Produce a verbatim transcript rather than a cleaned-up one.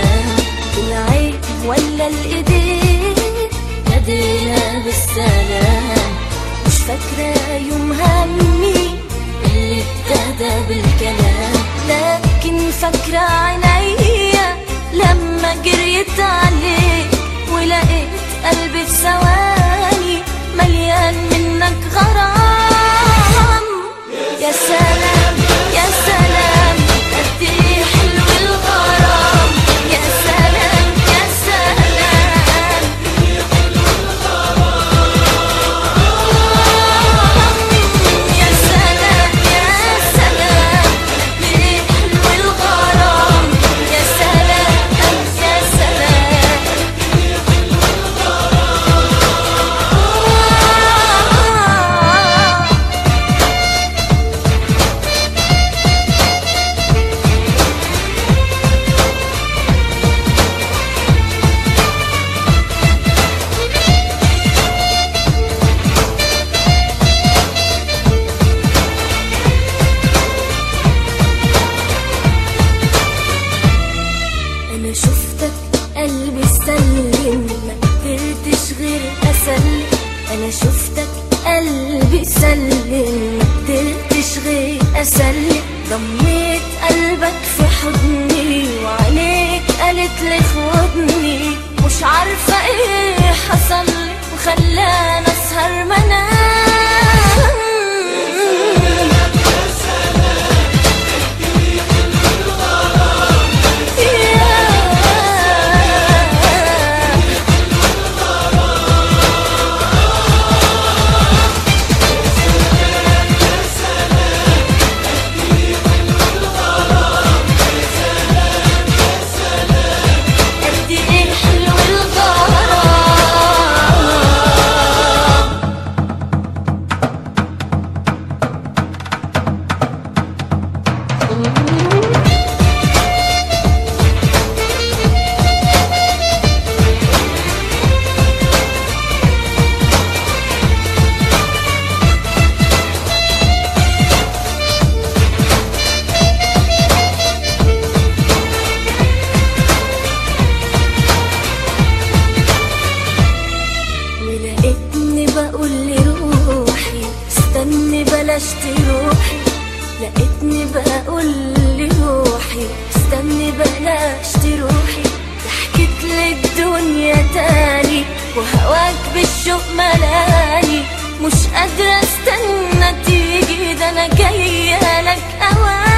ايدينا العين ولا الايدين نادينا بالسلام، مش فاكرة يوم همي اللي ابتدى بالكلام، لكن فاكرة عينيا لما جريت عليك ولقيت قلبي في ثواني مليان منك غرام. يا سلام يا سلام قد ايه حلو الغرام، يا سلام يا سلام قد ايه حلو الغرام، يا سلام يا سلام قد ايه حلو الغرام، يا سلام يا سلام قد ايه حلو الغرام. انا شفتك قلبي سلم ما قدرتش غير اسلم، انا شفتك قلبي سلم ما قدرتش غير اسلم، ضميت قلبك في حضني وعينيك قالت لي خدني، مش عارفه ايه حصل لي وخلاني اسهر ما انام. لقيتني بقول لروحي استني بلاش تروحي، ضحكت لي الدنيا تاني وهواك بالشوق ملاني، مش قادرة استنى تيجي، ده انا جاية لك اواني.